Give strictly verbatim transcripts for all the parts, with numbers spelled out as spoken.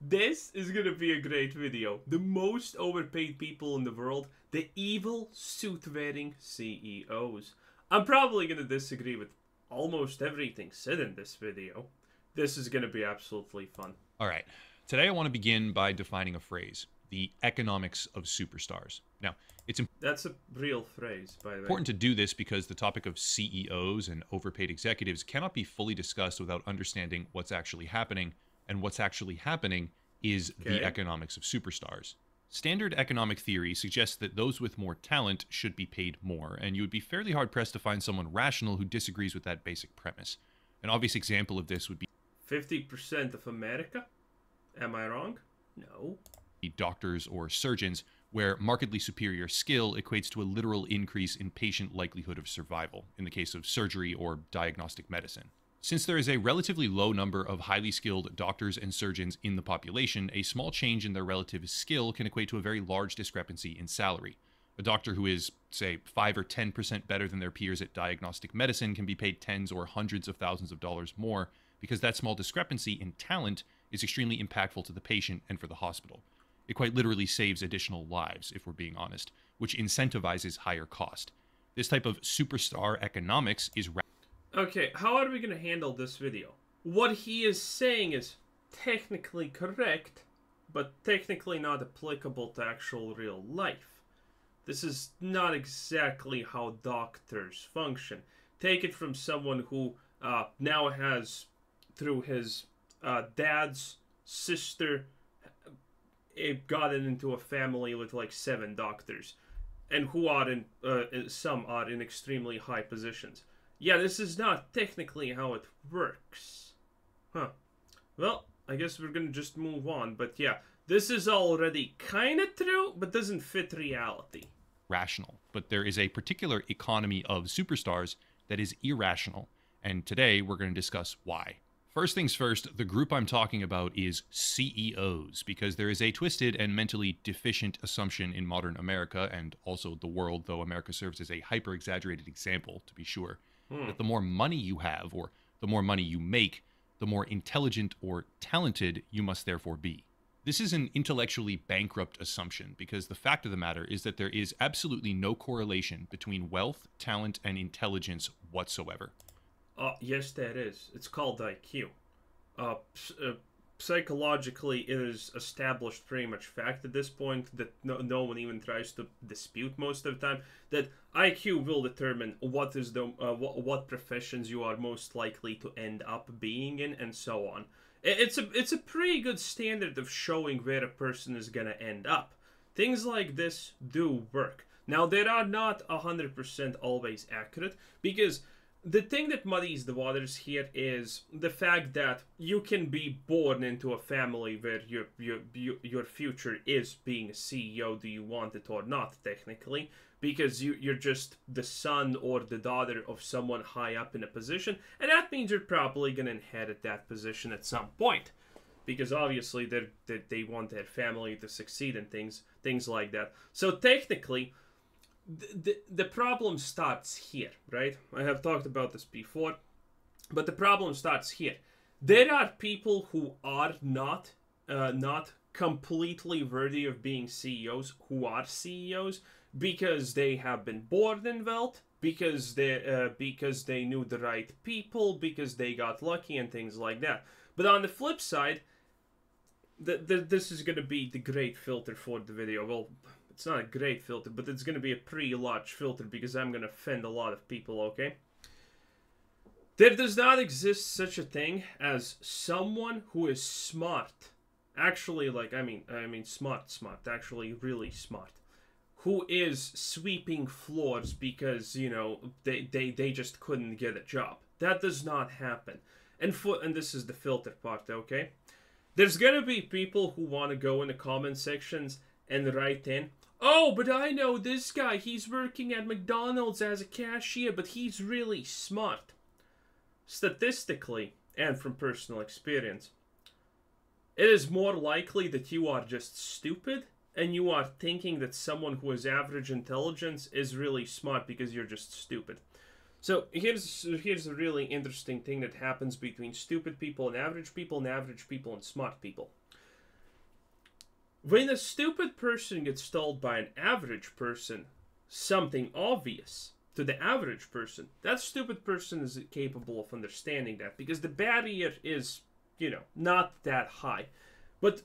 This is gonna be a great video. The most overpaid people in the world, the evil suit-wearing C E Os. I'm probably gonna disagree with almost everything said in this video. This is gonna be absolutely fun. All right, today I wanna begin by defining a phrase, the economics of superstars. Now, it's imp- That's a real phrase, by the way. Important to do this because the topic of C E Os and overpaid executives cannot be fully discussed without understanding what's actually happening. And what's actually happening is okay. the economics of superstars. Standard economic theory suggests that those with more talent should be paid more, and you would be fairly hard-pressed to find someone rational who disagrees with that basic premise. An obvious example of this would be... fifty percent of America? Am I wrong? No. ...doctors or surgeons, where markedly superior skill equates to a literal increase in patient likelihood of survival, in the case of surgery or diagnostic medicine. Since there is a relatively low number of highly skilled doctors and surgeons in the population, a small change in their relative skill can equate to a very large discrepancy in salary. A doctor who is, say, five or ten percent better than their peers at diagnostic medicine can be paid tens or hundreds of thousands of dollars more because that small discrepancy in talent is extremely impactful to the patient and for the hospital. It quite literally saves additional lives, if we're being honest, which incentivizes higher cost. This type of superstar economics is... Okay, how are we going to handle this video? What he is saying is technically correct, but technically not applicable to actual real life. This is not exactly how doctors function. Take it from someone who uh, now has, through his uh, dad's sister, it gotten into a family with like seven doctors, and who are in, uh, some are in extremely high positions. Yeah, this is not technically how it works. Huh. Well, I guess we're gonna just move on, but yeah. This is already kinda true, but doesn't fit reality. Rational. But there is a particular economy of superstars that is irrational, and today we're gonna discuss why. First things first, the group I'm talking about is C E Os, because there is a twisted and mentally deficient assumption in modern America, and also the world, though America serves as a hyper-exaggerated example, to be sure. That the more money you have, or the more money you make, the more intelligent or talented you must therefore be. This is an intellectually bankrupt assumption because the fact of the matter is that there is absolutely no correlation between wealth, talent, and intelligence whatsoever. Uh, yes, there is. It's called I Q. Uh, uh, psychologically, it is established pretty much fact at this point that no, no one even tries to dispute most of the time, that I Q will determine what is the uh, what, what professions you are most likely to end up being in, and so on. It's a it's a pretty good standard of showing where a person is gonna end up. Things like this do work. Now, they are not one hundred percent always accurate, because the thing that muddies the waters here is the fact that you can be born into a family where your your your future is being a C E O, do you want it or not, technically, because you, you're just the son or the daughter of someone high up in a position, and that means you're probably going to inherit that position at some point, because obviously they're, they, they want their family to succeed and things, things like that. So technically... The, the, the problem starts here, right? I have talked about this before, but the problem starts here. There are people who are not uh, not completely worthy of being C E Os who are C E Os because they have been born in wealth, because they uh, because they knew the right people, because they got lucky and things like that. But on the flip side, the, the, this is going to be the great filter for the video. Well, it's not a great filter, but it's going to be a pretty large filter because I'm going to offend a lot of people, okay? There does not exist such a thing as someone who is smart. Actually, like, I mean, I mean smart, smart. Actually, really smart. Who is sweeping floors because, you know, they, they, they just couldn't get a job. That does not happen. And, for, and this is the filter part, okay? There's going to be people who want to go in the comment sections and write in, oh, but I know this guy, he's working at McDonald's as a cashier, but he's really smart. Statistically, and from personal experience, it is more likely that you are just stupid and you are thinking that someone who has average intelligence is really smart because you're just stupid. So here's, here's a really interesting thing that happens between stupid people and average people and average people and smart people. When a stupid person gets told by an average person something obvious to the average person, that stupid person is capable of understanding that, because the barrier is, you know, not that high. But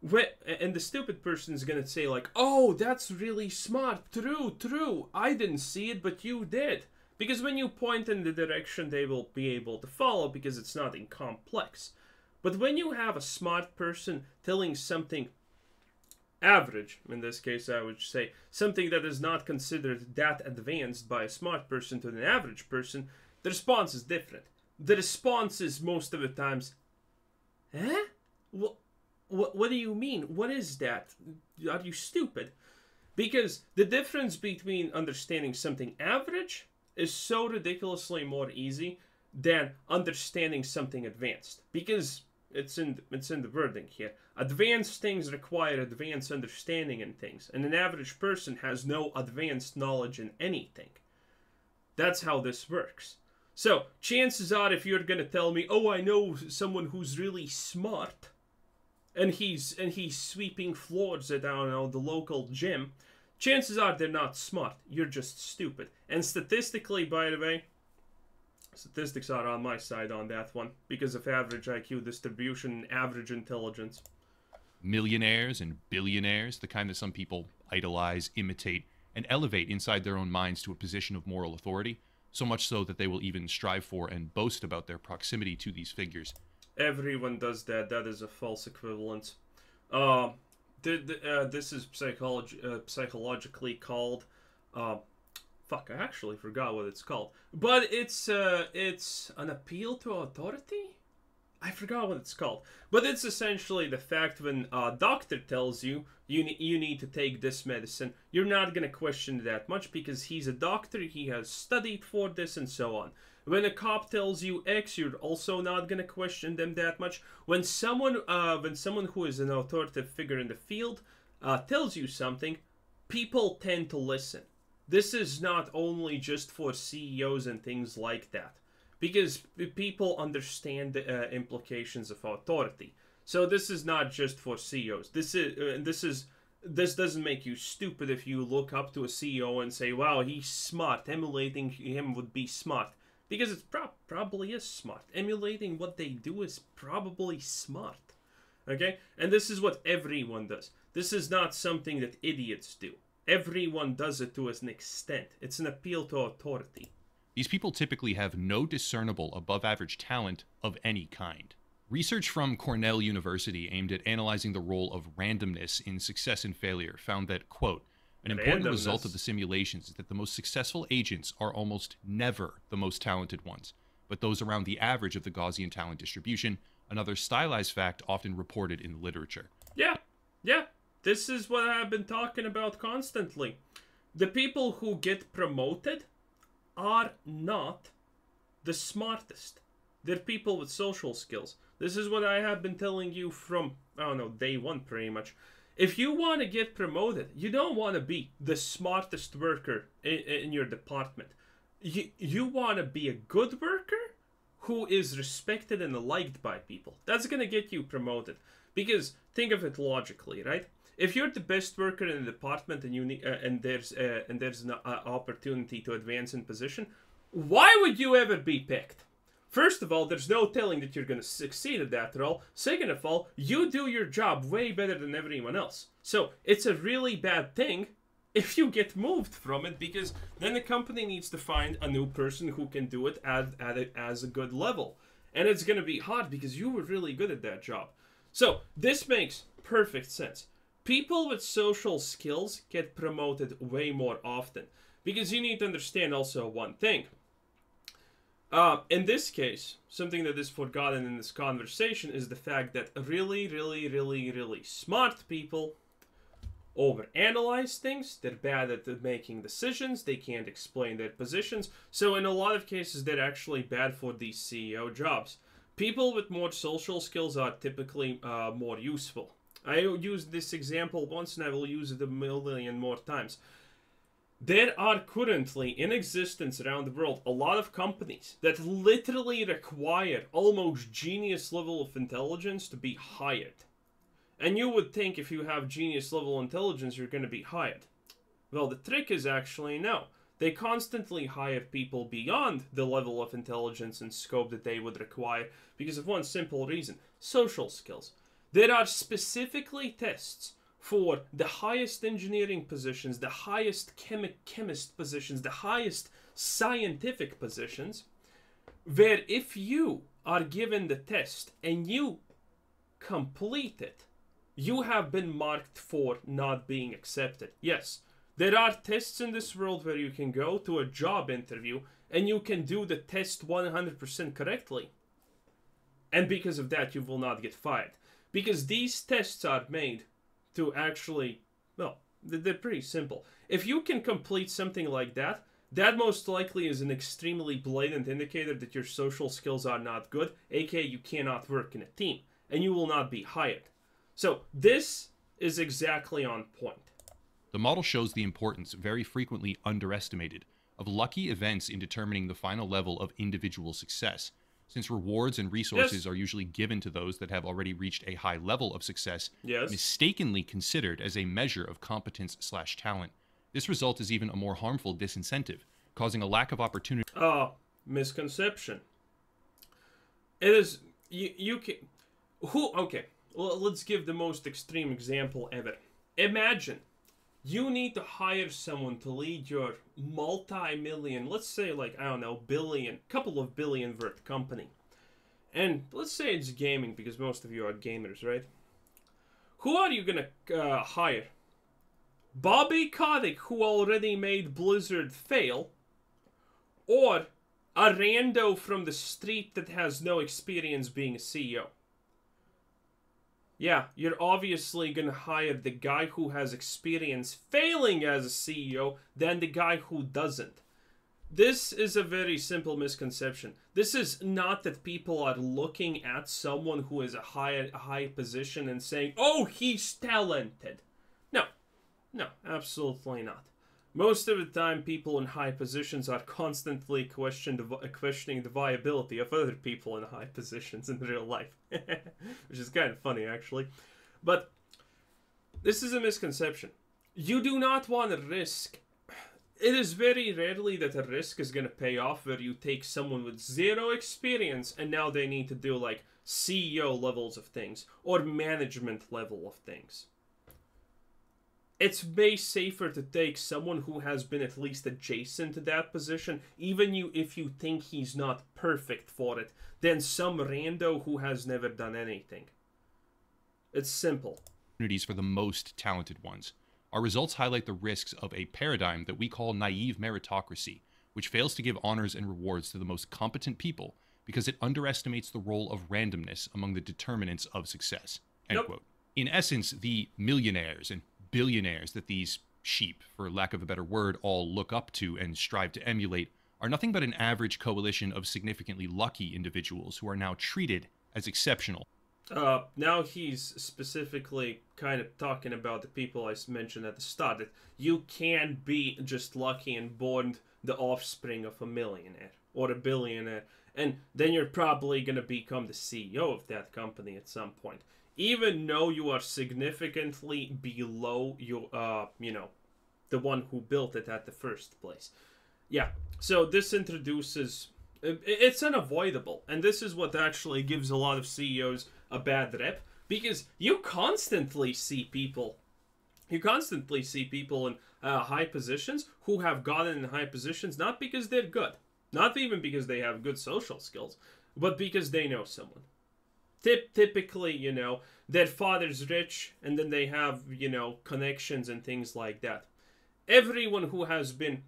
when, and the stupid person is going to say like, oh, that's really smart, true, true, I didn't see it, but you did. Because when you point in the direction, they will be able to follow because it's not in complex. But when you have a smart person telling something average, in this case I would say, something that is not considered that advanced by a smart person to an average person, the response is different. The response is most of the times, eh? What, what, what do you mean? What is that? Are you stupid? Because the difference between understanding something average is so ridiculously more easy than understanding something advanced, because it's in it's in the wording here. Advanced things require advanced understanding in things, and an average person has no advanced knowledge in anything. That's how this works. So chances are, if you're gonna tell me, oh, I know someone who's really smart, and he's and he's sweeping floors at, I don't know, the local gym, chances are they're not smart. You're just stupid. And statistically, by the way, statistics are on my side on that one because of average I Q distribution and average intelligence. Millionaires and billionaires, the kind that some people idolize, imitate, and elevate inside their own minds to a position of moral authority, so much so that they will even strive for and boast about their proximity to these figures. Everyone does that. That is a false equivalence. Uh, th th uh, this is psychology, uh, psychologically called... Uh, Fuck, I actually forgot what it's called. But it's uh, it's an appeal to authority? I forgot what it's called. But it's essentially the fact when a doctor tells you, you, ne you need to take this medicine, you're not going to question that much because he's a doctor, he has studied for this, and so on. When a cop tells you X, you're also not going to question them that much. When someone, uh, when someone who is an authoritative figure in the field uh, tells you something, people tend to listen. This is not only just for C E Os and things like that, because people understand the uh, implications of authority. So this is not just for C E Os. This is uh, this is this doesn't make you stupid if you look up to a C E O and say, "Wow, he's smart. Emulating him would be smart," because it's pro probably is smart. Emulating what they do is probably smart. Okay, and this is what everyone does. This is not something that idiots do. Everyone does it to an extent. It's an appeal to authority. These people typically have no discernible above-average talent of any kind. Research from Cornell University aimed at analyzing the role of randomness in success and failure found that, quote, an important result of the simulations is that the most successful agents are almost never the most talented ones, but those around the average of the Gaussian talent distribution, another stylized fact often reported in literature. Yeah, yeah. This is what I've been talking about constantly. The people who get promoted are not the smartest. They're people with social skills. This is what I have been telling you from, I don't know, day one pretty much. If you want to get promoted, you don't want to be the smartest worker in, in your department. You, you want to be a good worker who is respected and liked by people. That's going to get you promoted. Because think of it logically, right? If you're the best worker in the department and you need, uh, and there's uh, and there's an uh, opportunity to advance in position, why would you ever be picked? First of all, there's no telling that you're going to succeed at that role. Second of all, you do your job way better than everyone else. So it's a really bad thing if you get moved from it, because then the company needs to find a new person who can do it at, at a, as a good level. And it's going to be hard because you were really good at that job. So this makes perfect sense. People with social skills get promoted way more often, because you need to understand also one thing. Uh, in this case, something that is forgotten in this conversation is the fact that really, really, really, really smart people overanalyze things. They're bad at making decisions. They can't explain their positions. So in a lot of cases, they're actually bad for these C E O jobs. People with more social skills are typically uh, more useful. I used this example once and I will use it a million more times. There are currently in existence around the world a lot of companies that literally require almost genius level of intelligence to be hired. And you would think if you have genius level intelligence, you're going to be hired. Well, the trick is actually no. They constantly hire people beyond the level of intelligence and scope that they would require because of one simple reason: social skills. There are specifically tests for the highest engineering positions, the highest chemi- chemist positions, the highest scientific positions, where if you are given the test and you complete it, you have been marked for not being accepted. Yes, there are tests in this world where you can go to a job interview and you can do the test one hundred percent correctly. And because of that, you will not get fired. Because these tests are made to actually, well, they're pretty simple. If you can complete something like that, that most likely is an extremely blatant indicator that your social skills are not good, aka you cannot work in a team, and you will not be hired. So this is exactly on point. The model shows the importance, very frequently underestimated, of lucky events in determining the final level of individual success, since rewards and resources yes. are usually given to those that have already reached a high level of success, yes. mistakenly considered as a measure of competence slash talent. This result is even a more harmful disincentive, causing a lack of opportunity. Oh, misconception. It is, you, you can, who, okay, well, let's give the most extreme example ever. Imagine you need to hire someone to lead your multi-million, let's say like, I don't know, billion, couple of billion worth company. And let's say it's gaming, because most of you are gamers, right? Who are you going to uh, hire? Bobby Kotick, who already made Blizzard fail, or a rando from the street that has no experience being a C E O? Yeah, you're obviously going to hire the guy who has experience failing as a C E O than the guy who doesn't. This is a very simple misconception. This is not that people are looking at someone who is a high, a high position and saying, oh, he's talented. No, absolutely not. Most of the time, people in high positions are constantly questioned, questioning the viability of other people in high positions in real life, which is kind of funny, actually. But this is a misconception. You do not want to risk. It is very rarely that a risk is going to pay off where you take someone with zero experience and now they need to do like C E O levels of things or management level of things. It's way safer to take someone who has been at least adjacent to that position, even you if you think he's not perfect for it, than some rando who has never done anything. It's simple. Opportunities for the most talented ones. Our results highlight the risks of a paradigm that we call naive meritocracy, which fails to give honors and rewards to the most competent people because it underestimates the role of randomness among the determinants of success. End nope. quote. In essence, the millionaires and billionaires that these sheep, for lack of a better word, all look up to and strive to emulate are nothing but an average coalition of significantly lucky individuals who are now treated as exceptional. Uh, now he's specifically kind of talking about the people I mentioned at the start, that you can be just lucky and born the offspring of a millionaire or a billionaire, and then you're probably going to become the C E O of that company at some point. Even though you are significantly below your, uh, you know, the one who built it at the first place. Yeah, so this introduces, it's unavoidable. And this is what actually gives a lot of C E Os a bad rep. Because you constantly see people, you constantly see people in uh, high positions who have gotten in high positions, not because they're good, not even because they have good social skills, but because they know someone. Typically, you know, their father's rich and then they have, you know, connections and things like that. Everyone who has been,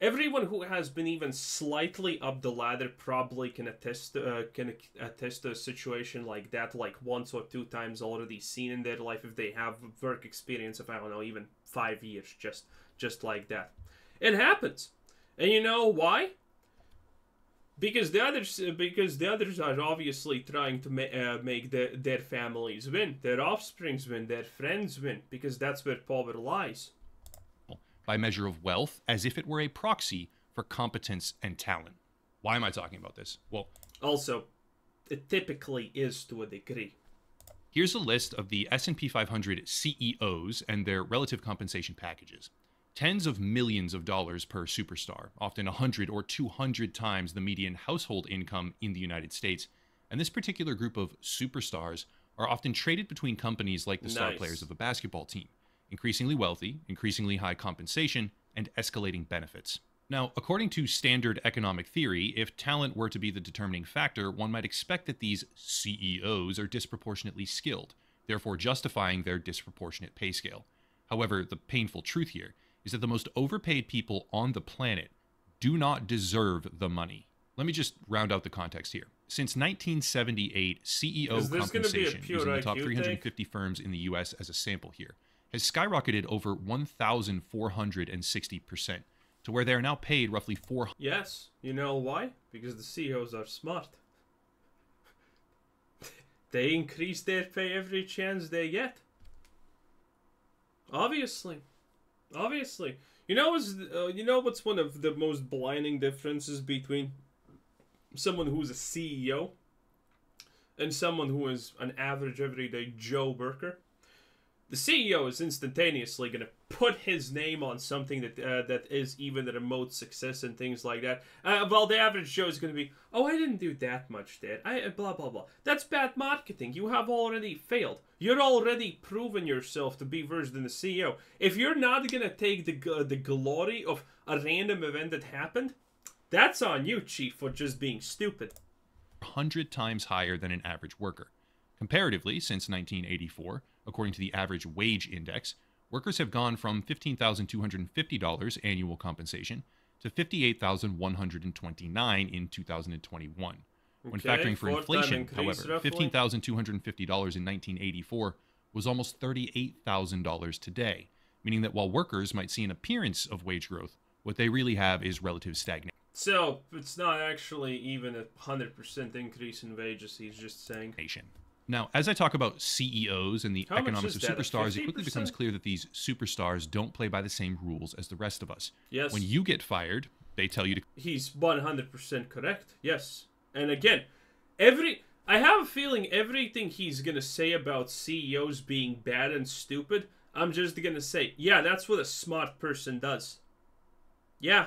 everyone who has been even slightly up the ladder probably can attest, uh, can attest to a situation like that, like once or two times already seen in their life if they have work experience of, I don't know, even five years, just, just like that. It happens. And you know why? Because the others, because the others are obviously trying to ma uh, make the, their families win, their offsprings win, their friends win, because that's where power lies. By measure of wealth, as if it were a proxy for competence and talent. Why am I talking about this? Well, also, it typically is to a degree. Here's a list of the S and P five hundred C E Os and their relative compensation packages. Tens of millions of dollars per superstar, often one hundred or two hundred times the median household income in the United States. And this particular group of superstars are often traded between companies like the nice. Star players of a basketball team. Increasingly wealthy, increasingly high compensation, and escalating benefits. Now, according to standard economic theory, if talent were to be the determining factor, one might expect that these C E Os are disproportionately skilled, therefore justifying their disproportionate pay scale. However, the painful truth here is that the most overpaid people on the planet do not deserve the money. Let me just round out the context here. Since nineteen seventy-eight, C E O compensation, using the top three hundred fifty firms in the U S as a sample here, has skyrocketed over one thousand four hundred sixty percent to where they are now paid roughly four hundred. Yes, you know why? Because the C E Os are smart. They increase their pay every chance they get. Obviously. Obviously. You know, what's, uh, you know what's one of the most blinding differences between someone who's a C E O and someone who is an average everyday Joe worker? The C E O is instantaneously going to put his name on something that uh, that is even the remote success and things like that. Uh, while the average Joe is going to be, oh, I didn't do that much, Dad. I blah, blah, blah. That's bad marketing. You have already failed. You're already proven yourself to be worse than the C E O. If you're not going to take the, uh, the glory of a random event that happened, that's on you, Chief, for just being stupid. one hundred times higher than an average worker. Comparatively, since nineteen eighty-four, according to the average wage index, workers have gone from fifteen thousand two hundred fifty dollars annual compensation to fifty-eight thousand one hundred twenty-nine dollars in two thousand twenty-one. When okay, factoring for inflation, however, fifteen thousand two hundred fifty dollars in nineteen eighty-four was almost thirty-eight thousand dollars today, meaning that while workers might see an appearance of wage growth, what they really have is relative stagnation. So it's not actually even a one hundred percent increase in wages, he's just saying. Now, as I talk about C E Os and the How economics of superstars, it quickly becomes clear that these superstars don't play by the same rules as the rest of us. Yes. When you get fired, they tell you to... He's one hundred percent correct, yes. And again, every... I have a feeling everything he's going to say about C E Os being bad and stupid, I'm just going to say, yeah, that's what a smart person does. Yeah.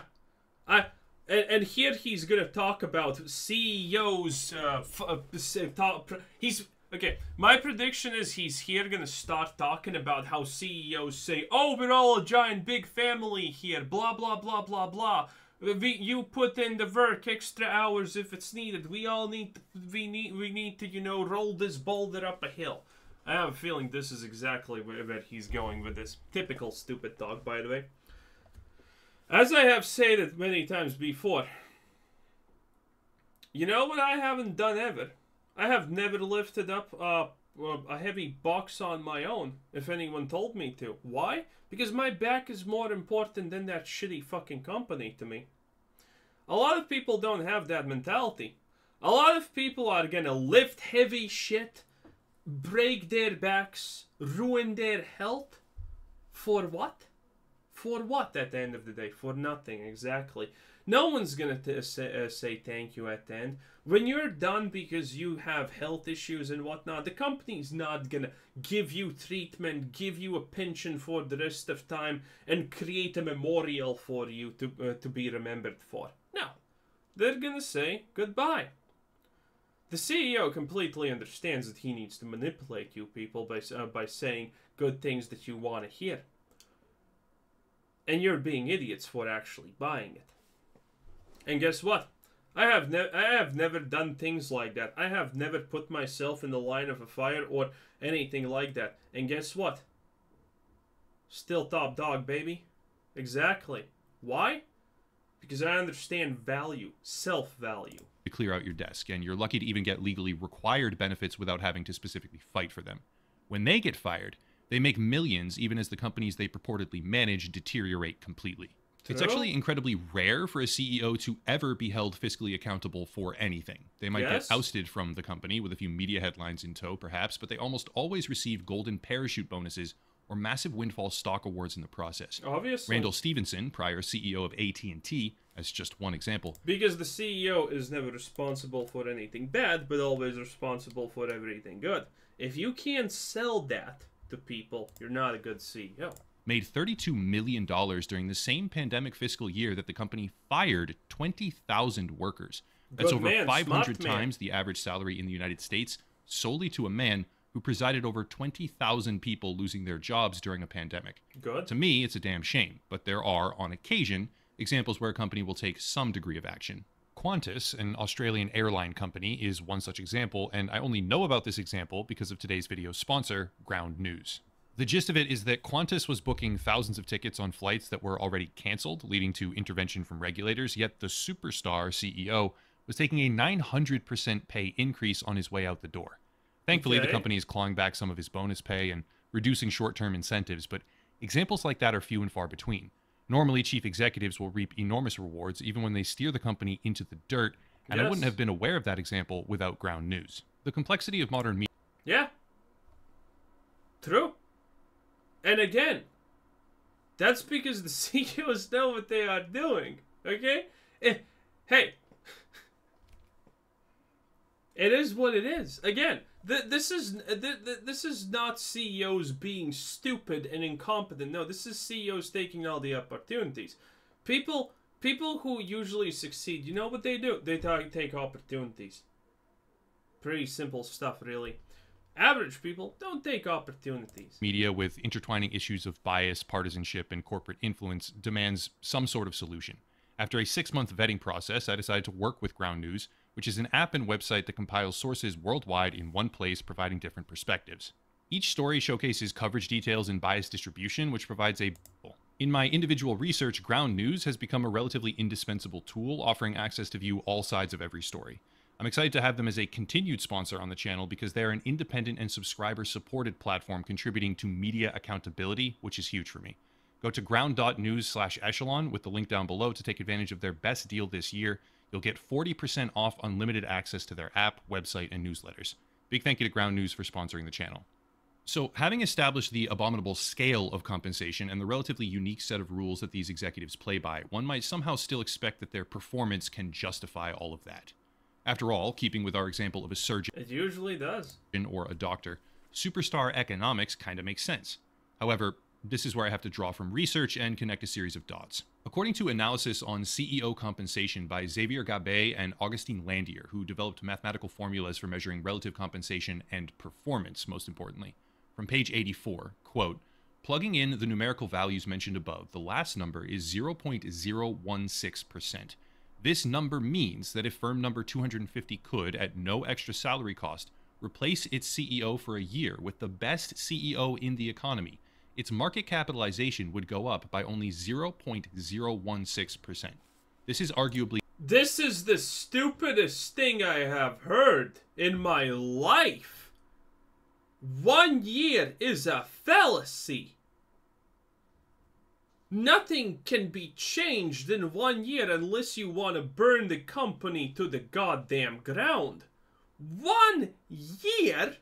I... And, and here he's going to talk about C E Os... Uh, f uh, talk, he's... Okay, my prediction is he's here gonna start talking about how C E Os say, oh, we're all a giant big family here, blah, blah, blah, blah, blah. We, you put in the work, extra hours if it's needed. We all need, we need, we need to, you know, roll this boulder up a hill. I have a feeling this is exactly where, where he's going with this. Typical stupid dog, by the way. As I have said it many times before, you know what I haven't done ever? I have never lifted up uh, a heavy box on my own, if anyone told me to. Why? Because my back is more important than that shitty fucking company to me. A lot of people don't have that mentality. A lot of people are gonna lift heavy shit, break their backs, ruin their health. For what? For what at the end of the day? For nothing, exactly. No one's going to say, uh, say thank you at the end. When you're done because you have health issues and whatnot, the company's not going to give you treatment, give you a pension for the rest of time, and create a memorial for you to, uh, to be remembered for. No. They're going to say goodbye. The C E O completely understands that he needs to manipulate you people by, uh, by saying good things that you want to hear. And you're being idiots for actually buying it. And guess what? I have, ne I have never done things like that. I have never put myself in the line of a fire or anything like that. And guess what? Still top dog, baby. Exactly. Why? Because I understand value, self-value. To clear out your desk, and you're lucky to even get legally required benefits without having to specifically fight for them. When they get fired, they make millions even as the companies they purportedly manage deteriorate completely. It's actually incredibly rare for a C E O to ever be held fiscally accountable for anything. They might yes. get ousted from the company with a few media headlines in tow, perhaps, but they almost always receive golden parachute bonuses or massive windfall stock awards in the process. Obviously. Randall Stephenson, prior C E O of A T and T, as just one example. Because the C E O is never responsible for anything bad, but always responsible for everything good. If you can't sell that to people, you're not a good C E O. Made thirty-two million dollars during the same pandemic fiscal year that the company fired twenty thousand workers. That's good over man, five hundred times man. the average salary in the United States, solely to a man who presided over twenty thousand people losing their jobs during a pandemic. Good. To me, it's a damn shame, but there are, on occasion, examples where a company will take some degree of action. Qantas, an Australian airline company, is one such example, and I only know about this example because of today's video sponsor, Ground News. The gist of it is that Qantas was booking thousands of tickets on flights that were already canceled, leading to intervention from regulators, yet the superstar C E O was taking a nine hundred percent pay increase on his way out the door. Thankfully, okay. the company is clawing back some of his bonus pay and reducing short-term incentives, but examples like that are few and far between. Normally, chief executives will reap enormous rewards even when they steer the company into the dirt, and yes. I wouldn't have been aware of that example without Ground News. The complexity of modern media... Yeah. True. And again, that's because the C E Os know what they are doing, okay? It, hey, it is what it is. Again, th this is th th this is not C E Os being stupid and incompetent. No, this is C E Os taking all the opportunities. People, people who usually succeed, you know what they do? They take opportunities. Pretty simple stuff, really. Average people don't take opportunities. Media with intertwining issues of bias, partisanship, and corporate influence demands some sort of solution. After a six-month vetting process, I decided to work with Ground News, which is an app and website that compiles sources worldwide in one place, providing different perspectives. Each story showcases coverage details and bias distribution, which provides a... In my individual research, Ground News has become a relatively indispensable tool, offering access to view all sides of every story. I'm excited to have them as a continued sponsor on the channel because they're an independent and subscriber-supported platform contributing to media accountability, which is huge for me. Go to ground dot news slash echelon with the link down below to take advantage of their best deal this year. You'll get forty percent off unlimited access to their app, website, and newsletters. Big thank you to Ground News for sponsoring the channel. So, having established the abominable scale of compensation and the relatively unique set of rules that these executives play by, one might somehow still expect that their performance can justify all of that. After all, keeping with our example of a surgeon... It usually does. ...or a doctor, superstar economics kind of makes sense. However, this is where I have to draw from research and connect a series of dots. According to analysis on C E O compensation by Xavier Gabay and Augustine Landier, who developed mathematical formulas for measuring relative compensation and performance, most importantly. From page eighty-four, quote, "Plugging in the numerical values mentioned above, the last number is zero point zero one six percent. This number means that if firm number two hundred fifty could, at no extra salary cost, replace its C E O for a year with the best C E O in the economy, its market capitalization would go up by only zero point zero one six percent. This is arguably... This is the stupidest thing I have heard in my life. One year is a fallacy. Nothing can be changed in one year unless you want to burn the company to the goddamn ground. One year?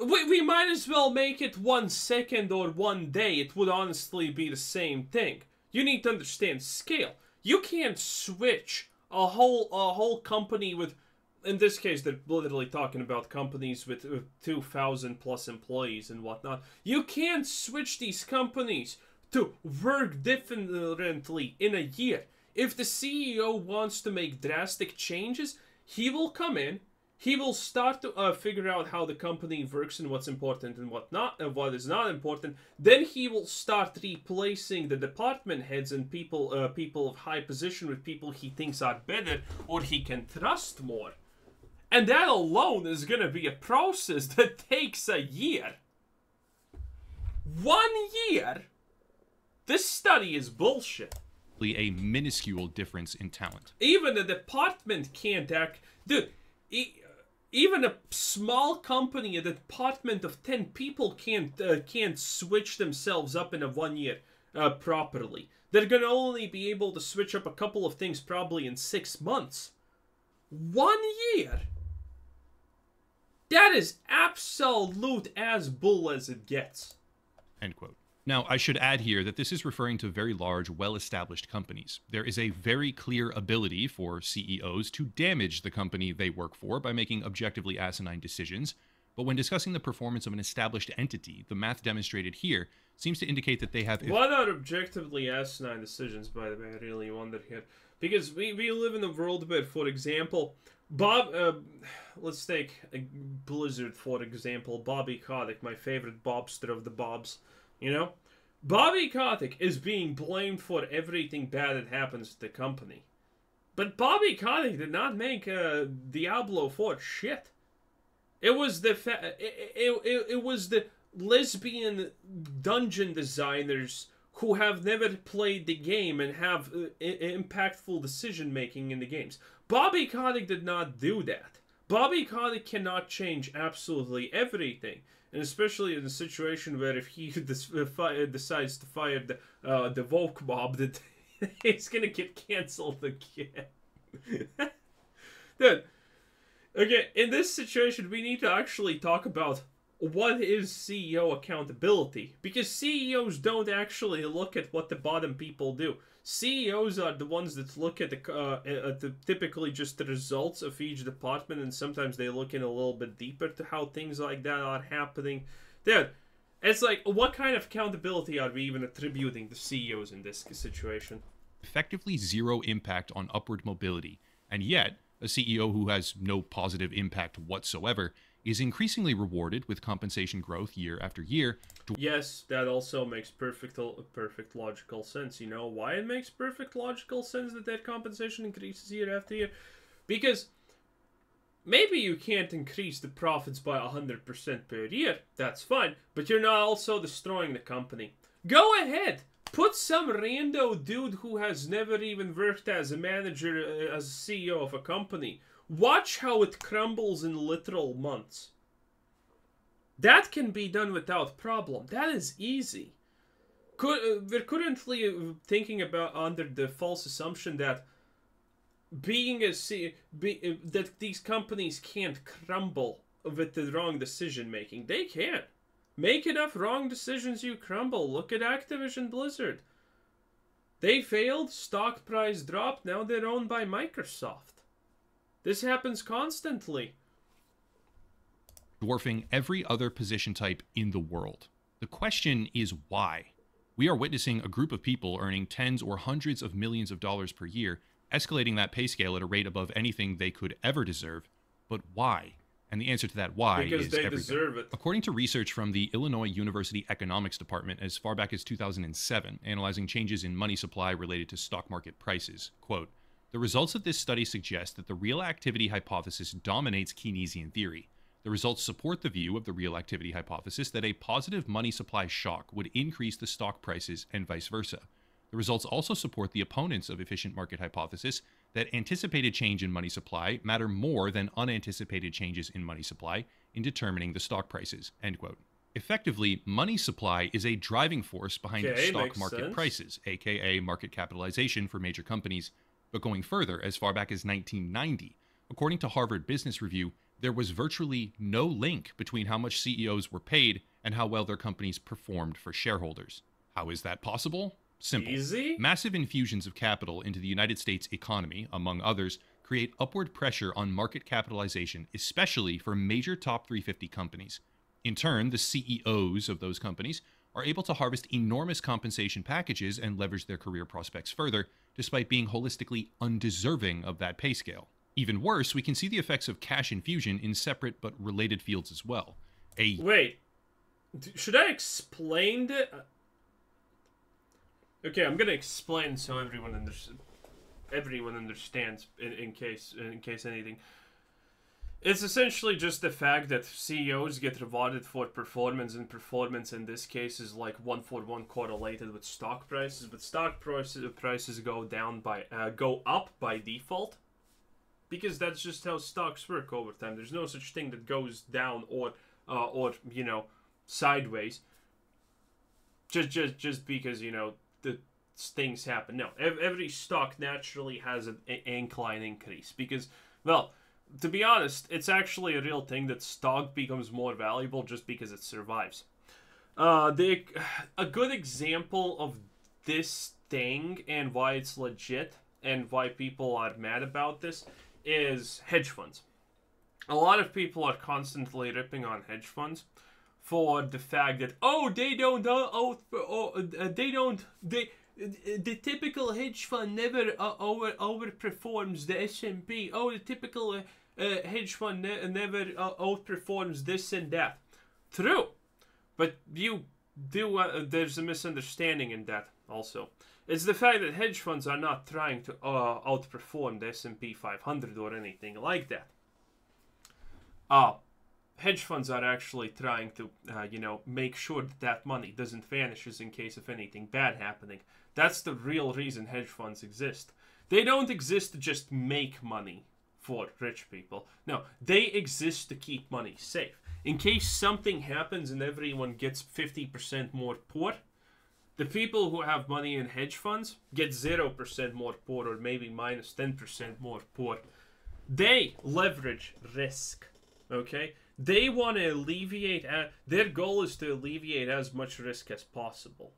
We, we might as well make it one second or one day. It would honestly be the same thing. You need to understand scale. You can't switch a whole, a whole company with... In this case, they're literally talking about companies with, with two thousand plus employees and whatnot. You can't switch these companies to work differently in a year. If the C E O wants to make drastic changes, he will come in. He will start to uh, figure out how the company works and what's important and what not, and what is not important. Then he will start replacing the department heads and people, uh, people of high position with people he thinks are better or he can trust more. And that alone is going to be a process that takes a year. One year? This study is bullshit. A minuscule difference in talent. Even the department can't act... Dude, e even a small company, a department of ten people can't, uh, can't switch themselves up in a one year uh, properly. They're going to only be able to switch up a couple of things probably in six months. One year? That is absolute as bull as it gets. End quote. Now, I should add here that this is referring to very large, well-established companies. There is a very clear ability for C E Os to damage the company they work for by making objectively asinine decisions. But when discussing the performance of an established entity, the math demonstrated here seems to indicate that they have... Why not objectively asinine decisions, by the way? I really wondered here. Because we, we live in a world where, for example, Bob... Uh, let's take a Blizzard, for example. Bobby Kotick, my favorite Bobster of the Bobs. You know, Bobby Kotick is being blamed for everything bad that happens to the company. But Bobby Kotick did not make uh, Diablo four shit. It was the fa it, it, it, it was the lesbian dungeon designers who have never played the game and have uh, impactful decision making in the games. Bobby Kotick did not do that. Bobby Kotick cannot change absolutely everything. And especially in a situation where if he decides to fire the, uh, the woke mob, that it's gonna get canceled again. Dude, okay, in this situation, we need to actually talk about what is C E O accountability. Because C E Os don't actually look at what the bottom people do. C E Os are the ones that look at the, uh, at the typically just the results of each department, and sometimes they look in a little bit deeper to how things like that are happening. Dude, it's like, what kind of accountability are we even attributing to C E Os in this situation? Effectively zero impact on upward mobility, and yet a C E O who has no positive impact whatsoever is increasingly rewarded with compensation growth year after year. Yes, that also makes perfect perfect logical sense. You know why it makes perfect logical sense that that compensation increases year after year? Because maybe you can't increase the profits by one hundred percent per year. That's fine. But you're not also destroying the company. Go ahead. Put some rando dude who has never even worked as a manager, as a C E O of a company. Watch how it crumbles in literal months. That can be done without problem. That is easy. Could, uh, we're currently thinking about under the false assumption that being a C, be, uh, that these companies can't crumble with the wrong decision making. They can. Make enough wrong decisions, you crumble. Look at Activision Blizzard. They failed. Stock price dropped. Now they're owned by Microsoft. This happens constantly. Dwarfing every other position type in the world. The question is why? We are witnessing a group of people earning tens or hundreds of millions of dollars per year, escalating that pay scale at a rate above anything they could ever deserve. But why? And the answer to that why because is they everything. Deserve it. According to research from the Illinois University Economics Department as far back as two thousand seven, analyzing changes in money supply related to stock market prices, quote, "The results of this study suggest that the real activity hypothesis dominates Keynesian theory. The results support the view of the real activity hypothesis that a positive money supply shock would increase the stock prices and vice versa. The results also support the opponents of efficient market hypothesis that anticipated change in money supply matter more than unanticipated changes in money supply in determining the stock prices," end quote. Effectively, money supply is a driving force behind okay, stock market sense. prices, aka market capitalization for major companies. But going further, as far back as nineteen ninety, according to Harvard Business Review, there was virtually no link between how much C E Os were paid and how well their companies performed for shareholders. How is that possible? Simple. Easy? Massive infusions of capital into the United States economy, among others, create upward pressure on market capitalization, especially for major top three fifty companies. In turn, the C E Os of those companies are able to harvest enormous compensation packages and leverage their career prospects further, despite being holistically undeserving of that pay scale. Even worse, we can see the effects of cash infusion in separate but related fields as well. A Wait, should I explain the... Okay, I'm gonna explain so everyone, under... everyone understands in, in, case, in case anything. It's essentially just the fact that C E Os get rewarded for performance, and performance in this case is like one-for-one correlated with stock prices. But stock prices prices go down by uh, go up by default, because that's just how stocks work over time. There's no such thing that goes down or uh, or you know sideways. Just just just because you know the things happen. No, every stock naturally has an incline increase because well. To be honest, it's actually a real thing that stock becomes more valuable just because it survives. Uh, they, a good example of this thing and why it's legit and why people are mad about this is hedge funds. A lot of people are constantly ripping on hedge funds for the fact that, oh, they don't, oh, oh they don't, they, the typical hedge fund never uh, over overperforms the S and P. Oh, the typical uh, uh, hedge fund ne never uh, outperforms this and that. True, but you do. Uh, there's a misunderstanding in that also. It's the fact that hedge funds are not trying to uh, outperform the S and P five hundred or anything like that. Uh, hedge funds are actually trying to, uh, you know, make sure that that money doesn't vanishes in case of anything bad happening. That's the real reason hedge funds exist. They don't exist to just make money for rich people. No, they exist to keep money safe. In case something happens and everyone gets fifty percent more poor, the people who have money in hedge funds get zero percent more poor or maybe minus ten percent more poor. They leverage risk. Okay, they want to alleviate, uh, their goal is to alleviate as much risk as possible.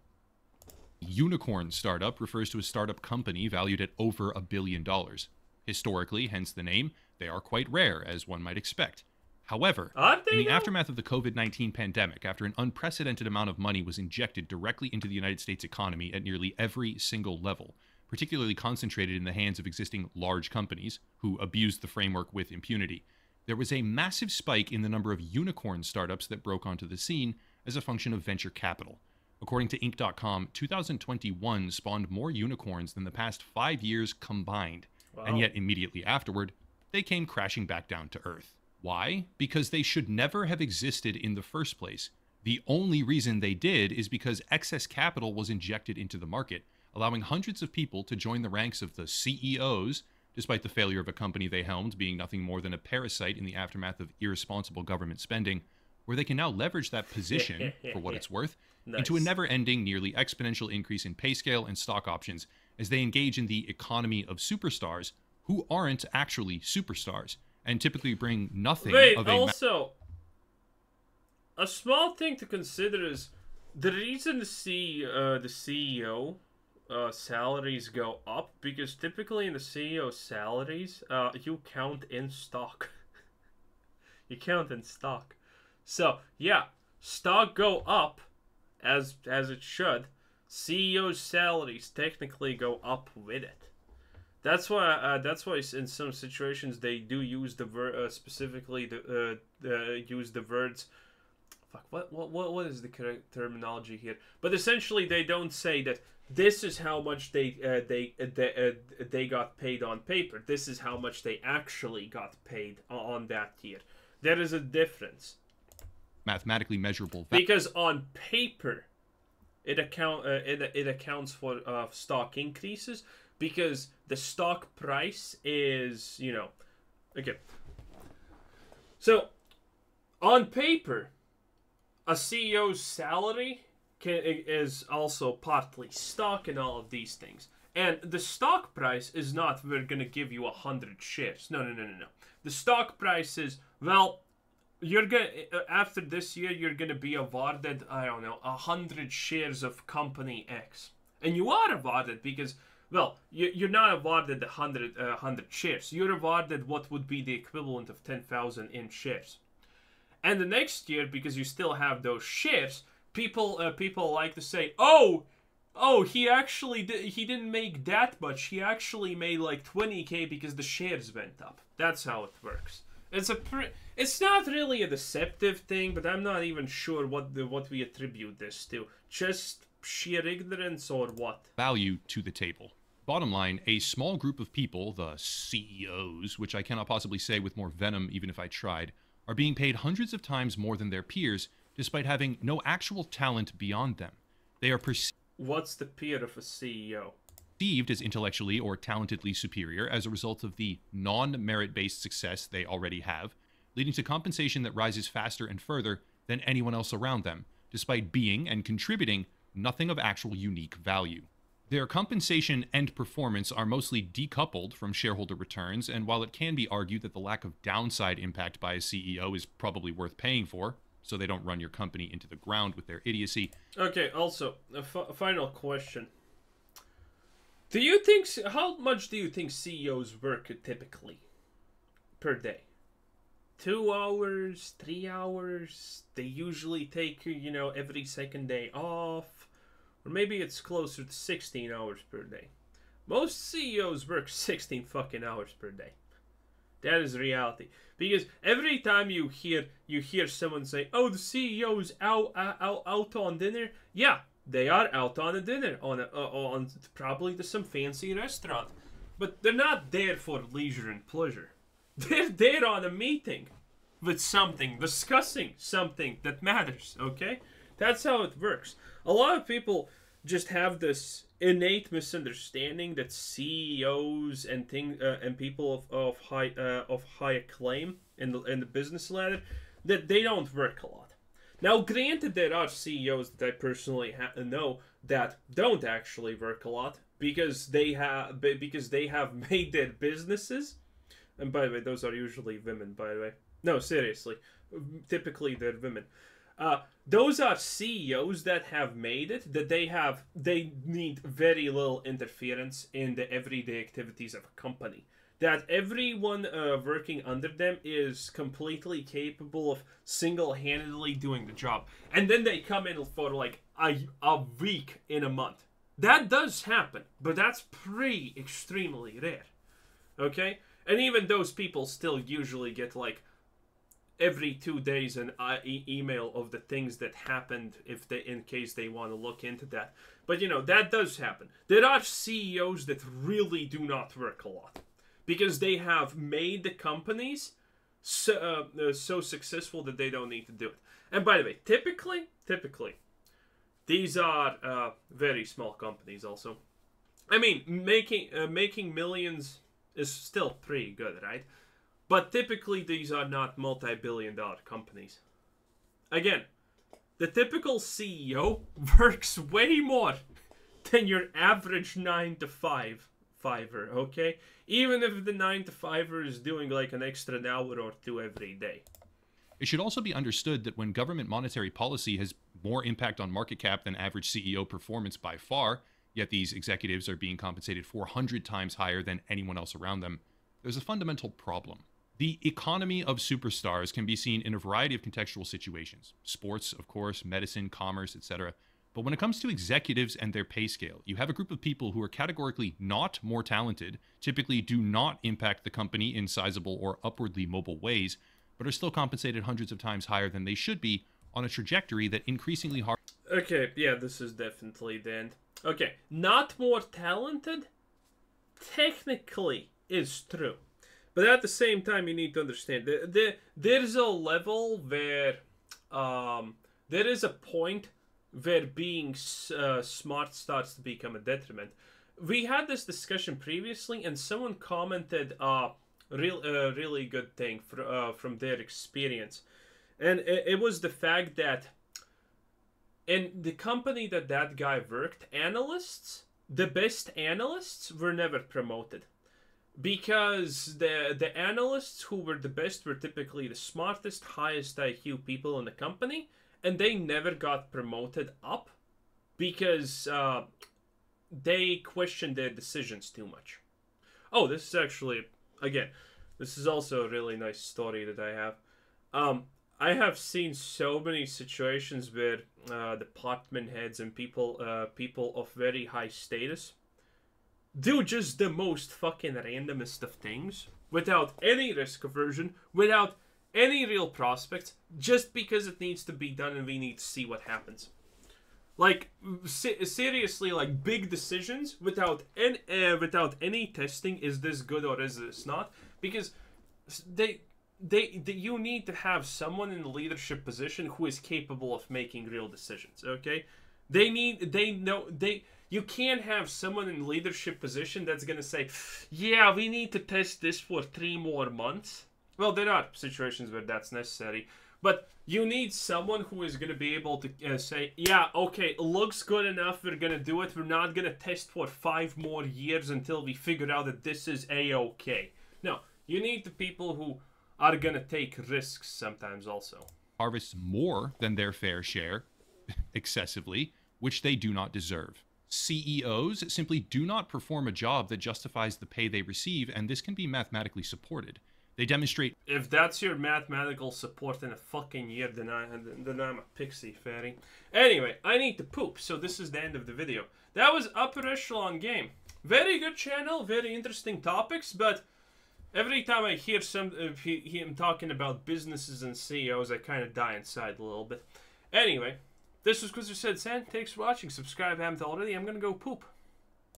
Unicorn startup refers to a startup company valued at over a billion dollars. Historically, hence the name, they are quite rare, as one might expect. However, in the aftermath of the COVID nineteen pandemic, after an unprecedented amount of money was injected directly into the United States economy at nearly every single level, particularly concentrated in the hands of existing large companies who abused the framework with impunity, there was a massive spike in the number of unicorn startups that broke onto the scene as a function of venture capital. According to Inc dot com, two thousand twenty-one spawned more unicorns than the past five years combined. Wow. And yet immediately afterward, they came crashing back down to earth. Why? Because they should never have existed in the first place. The only reason they did is because excess capital was injected into the market, allowing hundreds of people to join the ranks of the C E Os, despite the failure of a company they helmed being nothing more than a parasite in the aftermath of irresponsible government spending, where they can now leverage that position, for what it's worth, nice. into a never-ending, nearly exponential increase in pay scale and stock options as they engage in the economy of superstars who aren't actually superstars and typically bring nothing Wait, of a... also, a small thing to consider is the reason the C E O... Uh, salaries go up because typically in the C E O salaries, uh, you count in stock. You count in stock. So yeah, stock go up as as it should. C E O salaries technically go up with it. That's why uh, that's why in some situations they do use the ver uh, specifically the uh, uh, use the words. Fuck. What what what what is the correct terminology here? But essentially, they don't say that. This is how much they uh, they uh, they, uh, they got paid on paper. This is how much they actually got paid on that year. There is a difference. Mathematically measurable. Because on paper, it account uh, it it accounts for uh, stock increases because the stock price is you know, okay. So, on paper, a C E O's salary is also partly stock and all of these things. And the stock price is not, we're going to give you one hundred shares. No, no, no, no, no. The stock price is, well, you're going to, after this year, you're going to be awarded, I don't know, one hundred shares of company X. And you are awarded because, well, you're not awarded one hundred, uh, one hundred shares. You're awarded what would be the equivalent of ten thousand in shares. And the next year, because you still have those shares, People, uh, people like to say, "Oh, oh, he actually di he didn't make that much. He actually made like twenty K because the shares went up." That's how it works. It's a, pr it's not really a deceptive thing, but I'm not even sure what the, what we attribute this to. Just sheer ignorance or what? Value to the table. Bottom line, a small group of people, the C E Os, which I cannot possibly say with more venom, even if I tried, are being paid hundreds of times more than their peers, despite having no actual talent beyond them. They are perceived... What's the peer of a C E O? Perceived as intellectually or talentedly superior as a result of the non-merit-based success they already have, leading to compensation that rises faster and further than anyone else around them, despite being and contributing nothing of actual unique value. Their compensation and performance are mostly decoupled from shareholder returns, and while it can be argued that the lack of downside impact by a C E O is probably worth paying for, so they don't run your company into the ground with their idiocy. Okay, also, a f final question. Do you think, how much do you think C E Os work typically per day? Two hours, three hours? They usually take, you know, every second day off. Or maybe it's closer to sixteen hours per day. Most C E Os work sixteen fucking hours per day. That is reality. Because every time you hear you hear someone say, oh, the C E O's out, out, out on dinner. Yeah, they are out on a dinner. On, a, uh, on probably to some fancy restaurant. But they're not there for leisure and pleasure. They're there on a meeting with something. Discussing something that matters, okay? That's how it works. A lot of people just have this innate misunderstanding that C E Os and thing uh, and people of, of high uh, of high acclaim in the in the business ladder, that they don't work a lot. Now, granted, there are C E Os that I personally ha know that don't actually work a lot because they have because they have made their businesses. And by the way, those are usually women. By the way, no, seriously, typically they're women. Uh, those are C E Os that have made it, that they have, they need very little interference in the everyday activities of a company. That everyone uh, working under them is completely capable of single-handedly doing the job. And then they come in for like a, a week in a month. That does happen, but that's pretty extremely rare. Okay? And even those people still usually get like every two days an e email of the things that happened, if they, in case they want to look into that. But you know, that does happen. There are C E Os that really do not work a lot because they have made the companies so, uh, so successful that they don't need to do it. And by the way, typically, typically, these are uh, very small companies. Also, I mean, making uh, making millions is still pretty good, right? But typically, these are not multi-billion dollar companies. Again, the typical C E O works way more than your average nine to five-fiver, okay? Even if the nine to fiver is doing like an extra hour or two every day. It should also be understood that when government monetary policy has more impact on market cap than average C E O performance by far, yet these executives are being compensated four hundred times higher than anyone else around them, there's a fundamental problem. The economy of superstars can be seen in a variety of contextual situations. Sports, of course, medicine, commerce, et cetera. But when it comes to executives and their pay scale, you have a group of people who are categorically not more talented, typically do not impact the company in sizable or upwardly mobile ways, but are still compensated hundreds of times higher than they should be on a trajectory that increasingly hard... Okay, yeah, this is definitely the end. Okay, not more talented? Technically... is true, but at the same time you need to understand that there, there's a level where um there is a point where being uh, smart starts to become a detriment. We had this discussion previously and someone commented uh real uh, really good thing for, uh, from their experience, and it, it was the fact that in the company that that guy worked, analysts, the best analysts, were never promoted. Because the the analysts who were the best were typically the smartest, highest I Q people in the company, and they never got promoted up because uh, they questioned their decisions too much. Oh, this is actually, again, this is also a really nice story that I have. Um, I have seen so many situations where uh, department heads and people uh, people of very high status do just the most fucking randomest of things without any risk aversion, without any real prospects, just because it needs to be done and we need to see what happens. Like, se seriously, like, big decisions without any, uh, without any testing, is this good or is this not? Because they, they, they, you need to have someone in a leadership position who is capable of making real decisions, okay? They need, they know, they... You can't have someone in leadership position that's going to say, yeah, we need to test this for three more months. Well, there are situations where that's necessary. But you need someone who is going to be able to uh, say, yeah, okay, looks good enough. We're going to do it. We're not going to test for five more years until we figure out that this is A-okay. No, you need the people who are going to take risks sometimes also. harvests more than their fair share excessively, which they do not deserve. C E Os simply do not perform a job that justifies the pay they receive, and this can be mathematically supported. They demonstrate... If that's your mathematical support in a fucking year, then, I, then I'm a pixie, fatty. Anyway, I need to poop, so this is the end of the video. That was Upper Echelon Game. Very good channel, very interesting topics, but every time I hear some of him talking about businesses and C E Os, I kind of die inside a little bit. Anyway, this was Quizzer Said San. Thanks for watching. Subscribe if you haven't already. I'm going to go poop.